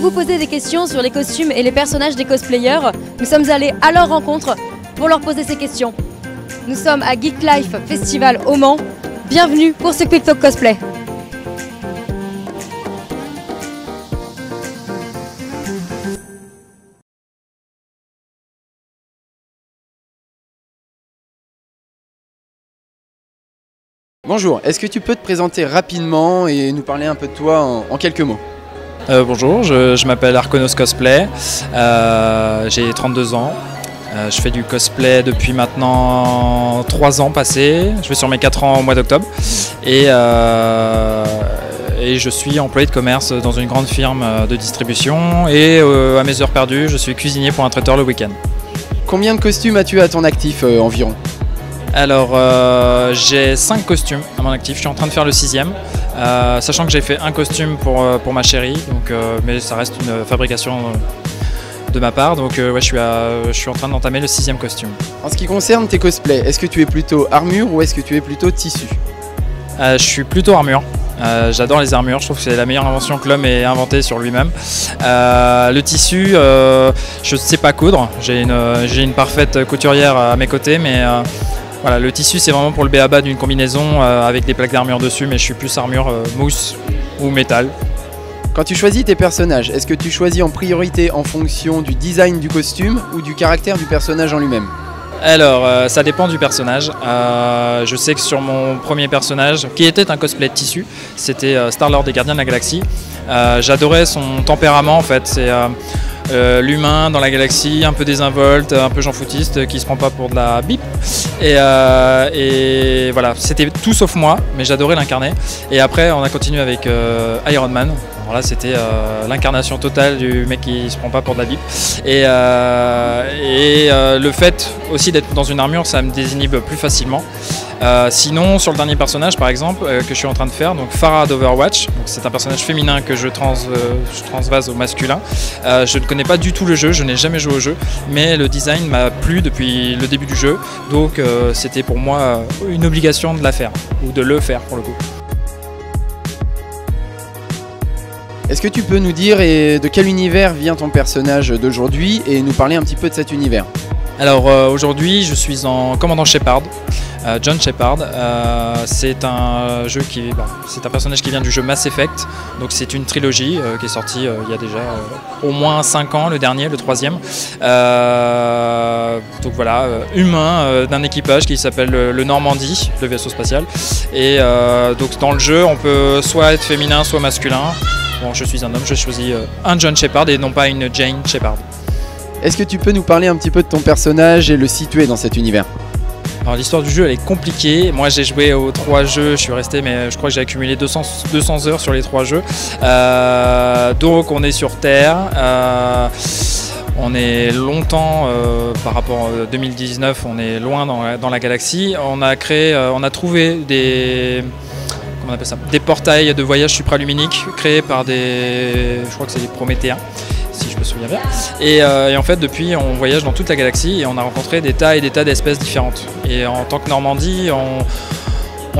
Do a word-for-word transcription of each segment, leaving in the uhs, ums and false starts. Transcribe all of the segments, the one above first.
vous posez des questions sur les costumes et les personnages des cosplayers, nous sommes allés à leur rencontre pour leur poser ces questions. Nous sommes à Geek Life Festival au Mans. Bienvenue pour ce Quick Talk Cosplay. Bonjour, est-ce que tu peux te présenter rapidement et nous parler un peu de toi en, en quelques mots? euh, Bonjour, je, je m'appelle Archonos Cosplay, euh, j'ai trente-deux ans, euh, je fais du cosplay depuis maintenant trois ans passés, je vais sur mes quatre ans au mois d'octobre et, euh, et je suis employé de commerce dans une grande firme de distribution et euh, à mes heures perdues, je suis cuisinier pour un traiteur le week-end. Combien de costumes as-tu à ton actif euh, environ? Alors euh, j'ai cinq costumes à mon actif, je suis en train de faire le sixième, euh, sachant que j'ai fait un costume pour, pour ma chérie, donc, euh, mais ça reste une fabrication de ma part, donc euh, ouais, je, suis à, je suis en train d'entamer le sixième costume. En ce qui concerne tes cosplays, est-ce que tu es plutôt armure ou est-ce que tu es plutôt tissu? euh, Je suis plutôt armure. Euh, j'adore les armures, je trouve que c'est la meilleure invention que l'homme ait inventée sur lui-même. Euh, le tissu, euh, je ne sais pas coudre, j'ai une, j'ai une parfaite couturière à mes côtés, mais euh, voilà, le tissu c'est vraiment pour le b a ba d'une combinaison euh, avec des plaques d'armure dessus, mais je suis plus armure euh, mousse ou métal. Quand tu choisis tes personnages, est-ce que tu choisis en priorité en fonction du design du costume ou du caractère du personnage en lui-même? Alors, euh, ça dépend du personnage. Euh, je sais que sur mon premier personnage, qui était un cosplay de tissu, c'était euh, Star-Lord des Gardiens de la Galaxie. Euh, J'adorais son tempérament en fait. C'est euh, euh, l'humain dans la galaxie, un peu désinvolte, un peu jean-foutiste, qui se prend pas pour de la bip. Et, euh, et voilà, c'était tout sauf moi, mais j'adorais l'incarner. Et après, on a continué avec euh, Iron Man. Alors là, c'était euh, l'incarnation totale du mec qui se prend pas pour de la bip. Et, euh, et euh, le fait aussi d'être dans une armure, ça me désinhibe plus facilement. Euh, sinon, sur le dernier personnage, par exemple, euh, que je suis en train de faire, donc Pharah d'Overwatch, c'est un personnage féminin que je, trans, euh, je transvase au masculin. Euh, je ne connais pas du tout le jeu, je n'ai jamais joué au jeu, mais le design m'a plu depuis le début du jeu, donc euh, c'était pour moi une obligation de la faire, ou de le faire pour le coup. Est-ce que tu peux nous dire et de quel univers vient ton personnage d'aujourd'hui et nous parler un petit peu de cet univers? Alors euh, aujourd'hui je suis en Commandant Shepard, euh, Jane Shepard, euh, c'est un jeu qui, bah, c'est un personnage qui vient du jeu Mass Effect, donc c'est une trilogie euh, qui est sortie euh, il y a déjà euh, au moins cinq ans, le dernier, le troisième. Euh, donc voilà, euh, humain euh, d'un équipage qui s'appelle le, le Normandie, le vaisseau spatial, et euh, donc dans le jeu on peut soit être féminin soit masculin. Bon, je suis un homme, je choisis euh, un Jane Shepard et non pas une Jane Shepard. Est-ce que tu peux nous parler un petit peu de ton personnage et le situer dans cet univers? Alors l'histoire du jeu elle est compliquée, moi j'ai joué aux trois jeux, je suis resté, mais je crois que j'ai accumulé deux cents heures sur les trois jeux. Euh, donc on est sur Terre, euh, on est longtemps, euh, par rapport à deux mille dix-neuf, on est loin dans la, dans la galaxie. On a créé, euh, on a trouvé des... On appelle ça des portails de voyage supraluminiques créés par des, je crois que c'est des Prométhéens, si je me souviens bien. Et, euh, et en fait, depuis, on voyage dans toute la galaxie et on a rencontré des tas et des tas d'espèces différentes. Et en tant que Normandie, on,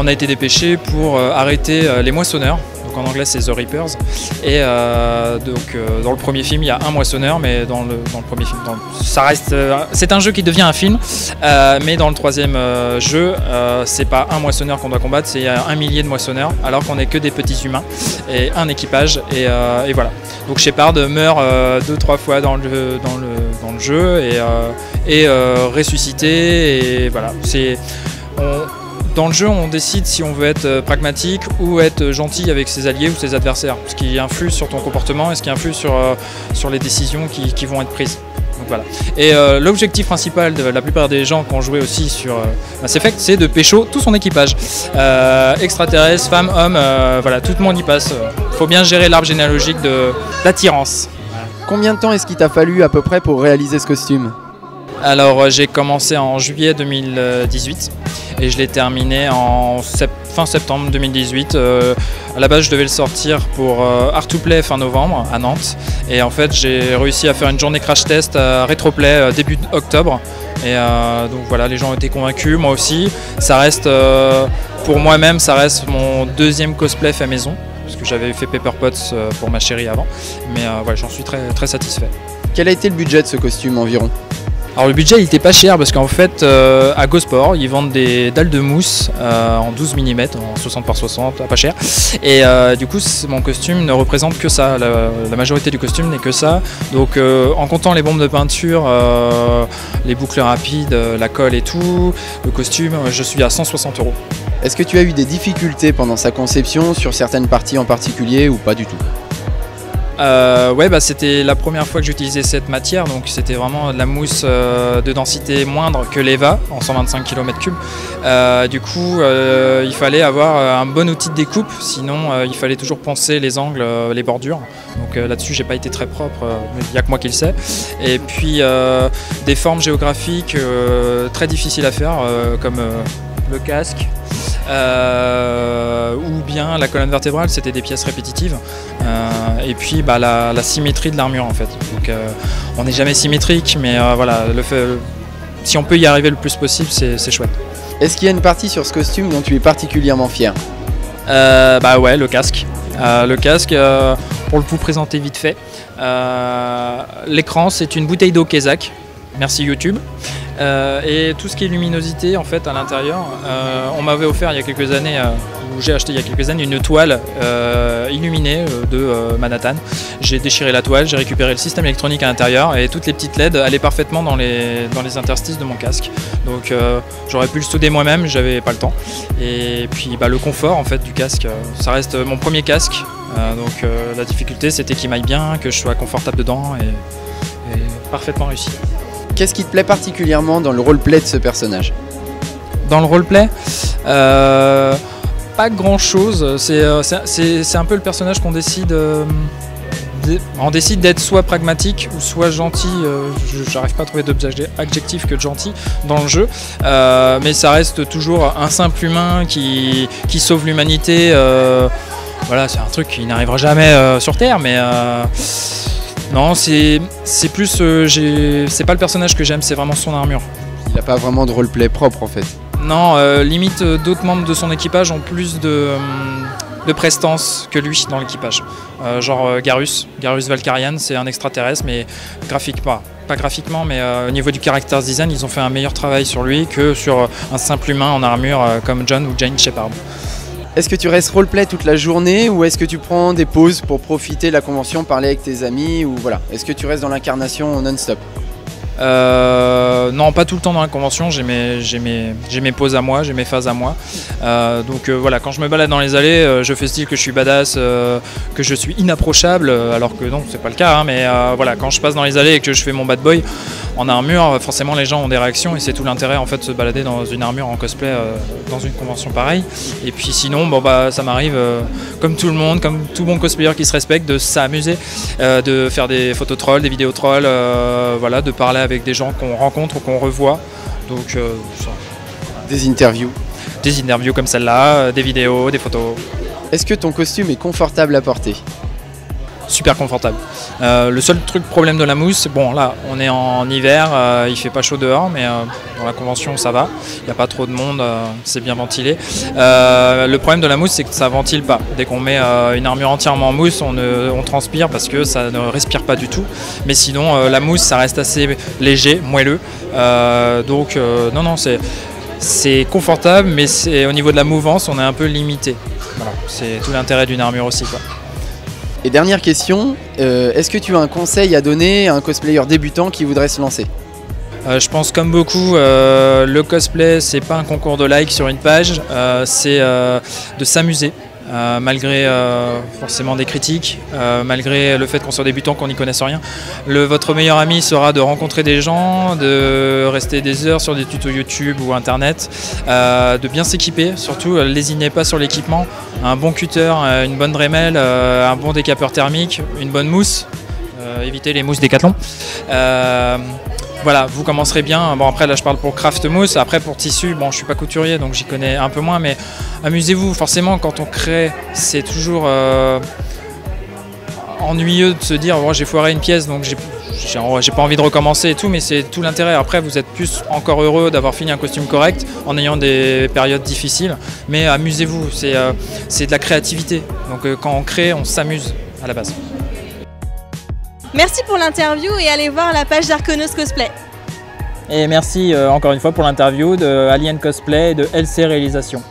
on a été dépêché pour euh, arrêter euh, les moissonneurs. Donc en anglais, c'est The Reapers. Et euh, donc euh, dans le premier film, il y a un moissonneur, mais dans le, dans le premier film, dans le, ça reste, euh, c'est un jeu qui devient un film. Euh, mais dans le troisième euh, jeu, euh, c'est pas un moissonneur qu'on doit combattre, c'est un millier de moissonneurs, alors qu'on n'est que des petits humains et un équipage. Et, euh, et voilà. Donc Shepard meurt euh, deux trois fois dans le, dans le, dans le jeu et, euh, et euh, ressuscité. Et voilà. C'est on, Dans le jeu, on décide si on veut être pragmatique ou être gentil avec ses alliés ou ses adversaires, ce qui influe sur ton comportement et ce qui influe sur, euh, sur les décisions qui, qui vont être prises. Donc, voilà. Et euh, l'objectif principal de la plupart des gens qui ont joué aussi sur euh, Mass Effect, c'est de pécho tout son équipage. Euh, extraterrestres, femmes, hommes, euh, voilà, tout le monde y passe. Il faut bien gérer l'arbre généalogique de l'attirance. Combien de temps est-ce qu'il t'a fallu à peu près pour réaliser ce costume ? Alors j'ai commencé en juillet deux mille dix-huit et je l'ai terminé en sept... fin septembre deux mille dix-huit. Euh, à la base je devais le sortir pour euh, Art deux Play fin novembre à Nantes et en fait j'ai réussi à faire une journée crash test à RetroPlay euh, début octobre et euh, donc voilà, les gens ont été convaincus, moi aussi. Ça reste, euh, pour moi-même, ça reste mon deuxième cosplay fait maison. Parce que j'avais fait Pepper Potts pour ma chérie avant. Mais euh, ouais, j'en suis très, très satisfait. Quel a été le budget de ce costume environ? Alors le budget il était pas cher parce qu'en fait euh, à Gosport ils vendent des dalles de mousse euh, en douze millimètres, en soixante par soixante, pas cher. Et euh, du coup mon costume ne représente que ça, la, la majorité du costume n'est que ça. Donc euh, en comptant les bombes de peinture, euh, les boucles rapides, la colle et tout, le costume, je suis à cent soixante euros. Est-ce que tu as eu des difficultés pendant sa conception sur certaines parties en particulier ou pas du tout? Euh, ouais, bah, c'était la première fois que j'utilisais cette matière, donc c'était vraiment de la mousse euh, de densité moindre que l'Eva en cent vingt-cinq kilomètres cubes. Euh, du coup, euh, il fallait avoir un bon outil de découpe, sinon euh, il fallait toujours penser les angles, euh, les bordures. Donc euh, là-dessus, j'ai pas été très propre, euh, il n'y a que moi qui le sais. Et puis euh, des formes géographiques euh, très difficiles à faire, euh, comme euh, le casque. Euh, ou bien la colonne vertébrale, c'était des pièces répétitives, euh, et puis bah, la, la symétrie de l'armure en fait. Donc euh, on n'est jamais symétrique, mais euh, voilà, le fait, euh, si on peut y arriver le plus possible, c'est chouette. Est-ce qu'il y a une partie sur ce costume dont tu es particulièrement fier? euh, Bah ouais, le casque. Euh, le casque, euh, pour le vous présenter vite fait, euh, l'écran c'est une bouteille d'eau Kezak, merci YouTube. Euh, et tout ce qui est luminosité en fait à l'intérieur, euh, on m'avait offert il y a quelques années, euh, ou j'ai acheté il y a quelques années une toile euh, illuminée euh, de euh, Manhattan. J'ai déchiré la toile, j'ai récupéré le système électronique à l'intérieur et toutes les petites L E D allaient parfaitement dans les, dans les interstices de mon casque. Donc euh, j'aurais pu le souder moi-même, j'avais pas le temps. Et puis bah, le confort en fait du casque, euh, ça reste mon premier casque, euh, donc euh, la difficulté c'était qu'il m'aille bien, que je sois confortable dedans et, et parfaitement réussi. Qu'est-ce qui te plaît particulièrement dans le roleplay de ce personnage? Dans le roleplay, euh, pas grand-chose. C'est un peu le personnage qu'on décide... Euh, on décide d'être soit pragmatique ou soit gentil. Euh, J'arrive pas à trouver d'adjectif que de gentil dans le jeu. Euh, mais ça reste toujours un simple humain qui, qui sauve l'humanité. Euh, voilà, c'est un truc qui n'arrivera jamais euh, sur Terre, mais... Euh, Non, c'est plus, euh, c'est pas le personnage que j'aime, c'est vraiment son armure. Il n'a pas vraiment de roleplay propre en fait. Non, euh, limite euh, d'autres membres de son équipage ont plus de, euh, de prestance que lui dans l'équipage. Euh, genre euh, Garus, Garus Valkarian, c'est un extraterrestre, mais graphique pas. Pas graphiquement, mais euh, au niveau du character design, ils ont fait un meilleur travail sur lui que sur un simple humain en armure euh, comme John ou Jane Shepard. Est-ce que tu restes roleplay toute la journée ou est-ce que tu prends des pauses pour profiter de la convention, parler avec tes amis ou voilà? Est-ce que tu restes dans l'incarnation non-stop? euh, Non, pas tout le temps dans la convention, j'ai mes, mes, mes pauses à moi, j'ai mes phases à moi. Euh, donc euh, voilà, quand je me balade dans les allées, euh, je fais style que je suis badass, euh, que je suis inapprochable, euh, alors que non, c'est pas le cas. Hein, mais euh, voilà, quand je passe dans les allées et que je fais mon bad boy en armure, forcément les gens ont des réactions et c'est tout l'intérêt en fait de se balader dans une armure en cosplay euh, dans une convention pareille. Et puis sinon bon bah ça m'arrive euh, comme tout le monde, comme tout bon cosplayer qui se respecte, de s'amuser, euh, de faire des photos trolls, des vidéos trolls, euh, voilà, de parler avec des gens qu'on rencontre ou qu'on revoit. Donc euh, ça... des interviews. Des interviews comme celle-là, euh, des vidéos, des photos. Est-ce que ton costume est confortable à porter? Super confortable. Euh, le seul truc problème de la mousse, bon là on est en hiver, euh, il fait pas chaud dehors, mais euh, dans la convention ça va, il n'y a pas trop de monde, euh, c'est bien ventilé. Euh, le problème de la mousse c'est que ça ventile pas. Dès qu'on met euh, une armure entièrement en mousse, on, ne, on transpire parce que ça ne respire pas du tout. Mais sinon euh, la mousse ça reste assez léger, moelleux. Euh, donc euh, non non c'est c'est confortable, mais c'est au niveau de la mouvance on est un peu limité. Voilà, c'est tout l'intérêt d'une armure aussi quoi. Et dernière question, euh, est-ce que tu as un conseil à donner à un cosplayer débutant qui voudrait se lancer? Euh, je pense comme beaucoup, euh, le cosplay c'est pas un concours de likes sur une page, euh, c'est euh, de s'amuser. Euh, malgré euh, forcément des critiques, euh, malgré le fait qu'on soit débutant, qu'on n'y connaisse rien. Le, votre meilleur ami sera de rencontrer des gens, de rester des heures sur des tutos YouTube ou Internet, euh, de bien s'équiper, surtout lésinez pas sur l'équipement, un bon cutter, une bonne Dremel, euh, un bon décapeur thermique, une bonne mousse, euh, évitez les mousses Décathlon. Euh, Voilà, vous commencerez bien. Bon, après, là, je parle pour Craft Mousse. Après, pour tissu, bon, je suis pas couturier, donc j'y connais un peu moins. Mais amusez-vous. Forcément, quand on crée, c'est toujours... Euh ennuyeux de se dire oh, j'ai foiré une pièce donc j'ai j'ai pas envie de recommencer et tout, mais c'est tout l'intérêt. Après vous êtes plus encore heureux d'avoir fini un costume correct en ayant des périodes difficiles, mais amusez-vous, c'est euh, c'est de la créativité, donc euh, quand on crée on s'amuse à la base. Merci pour l'interview et allez voir la page d'Archonos Cosplay. Et merci euh, encore une fois pour l'interview de Alien Cosplay et de L C Réalisation.